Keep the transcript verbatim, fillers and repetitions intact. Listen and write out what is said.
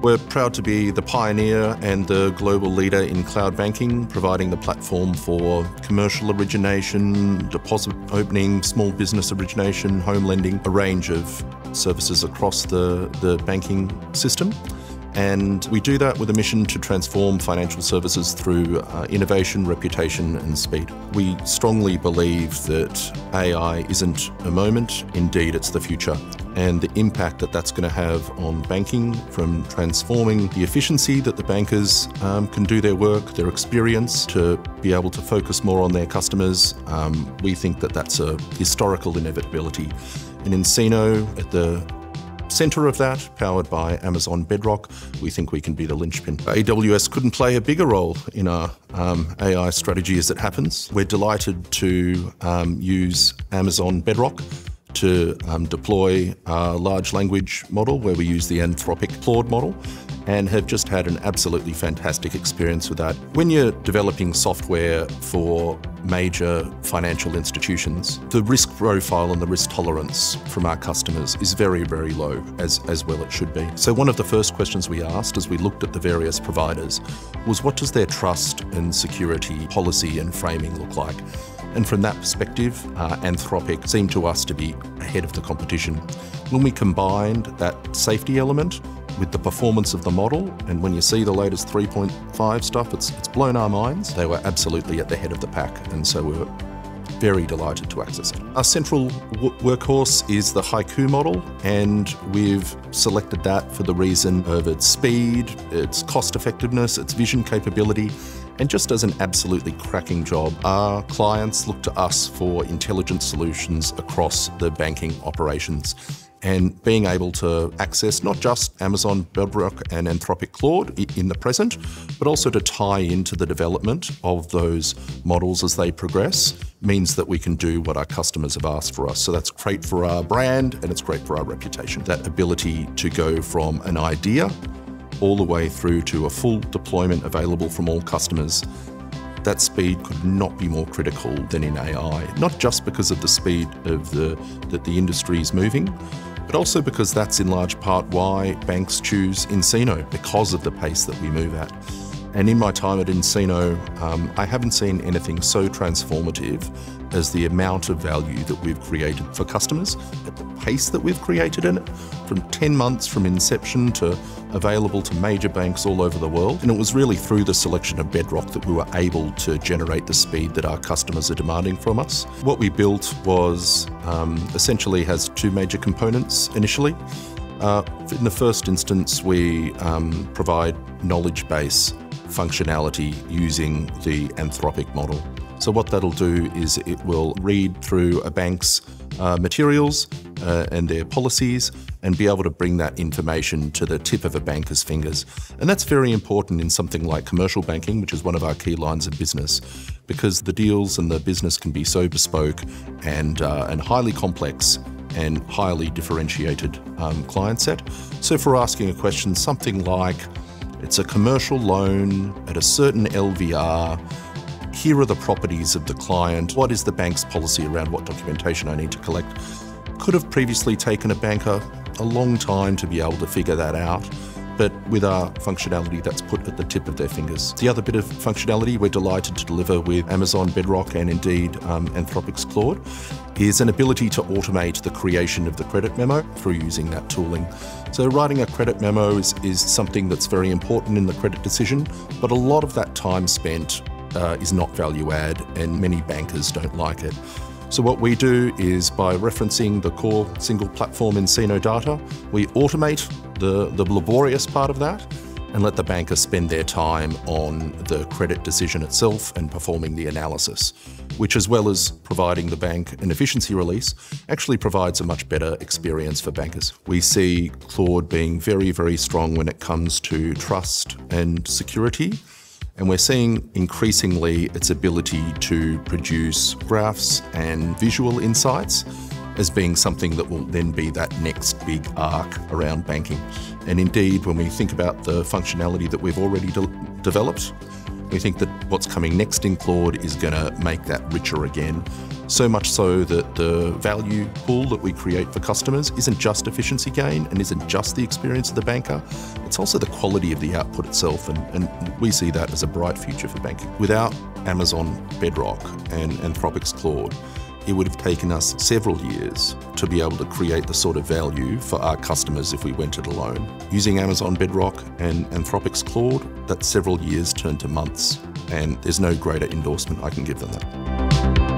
We're proud to be the pioneer and the global leader in cloud banking, providing the platform for commercial origination, deposit opening, small business origination, home lending, a range of services across the, the banking system. And we do that with a mission to transform financial services through uh, innovation, reputation, and speed. We strongly believe that A I isn't a moment, indeed it's the future. And the impact that that's going to have on banking, from transforming the efficiency that the bankers um, can do their work, their experience, to be able to focus more on their customers. Um, we think that that's a historical inevitability. And nCino at the center of that, powered by Amazon Bedrock, we think we can be the linchpin. A W S couldn't play a bigger role in our um, A I strategy as it happens. We're delighted to um, use Amazon Bedrock to um, deploy a large language model where we use the Anthropic Claude model, and have just had an absolutely fantastic experience with that. When you're developing software for major financial institutions, the risk profile and the risk tolerance from our customers is very, very low, as, as well it should be. So one of the first questions we asked as we looked at the various providers was, what does their trust and security policy and framing look like? And from that perspective, uh, Anthropic seemed to us to be ahead of the competition. When we combined that safety element with the performance of the model, and when you see the latest three point five stuff, it's, it's blown our minds. They were absolutely at the head of the pack, and so we were very delighted to access it. Our central workhorse is the Haiku model, and we've selected that for the reason of its speed, its cost effectiveness, its vision capability, and just does an absolutely cracking job. Our clients look to us for intelligent solutions across the banking operations. And being able to access not just Amazon Bedrock and Anthropic Claude in the present, but also to tie into the development of those models as they progress, means that we can do what our customers have asked for us. So that's great for our brand, and it's great for our reputation. That ability to go from an idea all the way through to a full deployment available from all customers, that speed could not be more critical than in A I. Not just because of the speed of the, that the industry is moving, but also because that's in large part why banks choose nCino, because of the pace that we move at. And in my time at nCino, um, I haven't seen anything so transformative as the amount of value that we've created for customers at the pace that we've created in it, from ten months from inception to available to major banks all over the world. And it was really through the selection of Bedrock that we were able to generate the speed that our customers are demanding from us. What we built was um, essentially has two major components initially. Uh, in the first instance, we um, provide knowledge base functionality using the Anthropic model. So what that'll do is it will read through a bank's uh, materials uh, and their policies, and be able to bring that information to the tip of a banker's fingers. And that's very important in something like commercial banking, which is one of our key lines of business, because the deals and the business can be so bespoke and, uh, and highly complex and highly differentiated um, client set. So if we're asking a question, something like, it's a commercial loan at a certain L V R, here are the properties of the client, what is the bank's policy around what documentation I need to collect? Could have previously taken a banker a long time to be able to figure that out, but with our functionality, that's put at the tip of their fingers. The other bit of functionality we're delighted to deliver with Amazon Bedrock and indeed um, Anthropic's Claude is an ability to automate the creation of the credit memo through using that tooling. So writing a credit memo is, is something that's very important in the credit decision, but a lot of that time spent Uh, is not value add, and many bankers don't like it. So what we do is, by referencing the core single platform nCino data, we automate the, the laborious part of that and let the banker spend their time on the credit decision itself and performing the analysis, which, as well as providing the bank an efficiency release, actually provides a much better experience for bankers. We see Claude being very, very strong when it comes to trust and security. And we're seeing increasingly its ability to produce graphs and visual insights as being something that will then be that next big arc around banking. And indeed, when we think about the functionality that we've already de- developed, We think that what's coming next in Claude is going to make that richer again, so much so that the value pool that we create for customers isn't just efficiency gain and isn't just the experience of the banker, it's also the quality of the output itself, and, and we see that as a bright future for banking. Without Amazon Bedrock and Anthropic's Claude, it would have taken us several years to be able to create the sort of value for our customers if we went it alone. Using Amazon Bedrock and Anthropic's Claude, that several years turned to months, and there's no greater endorsement I can give than that.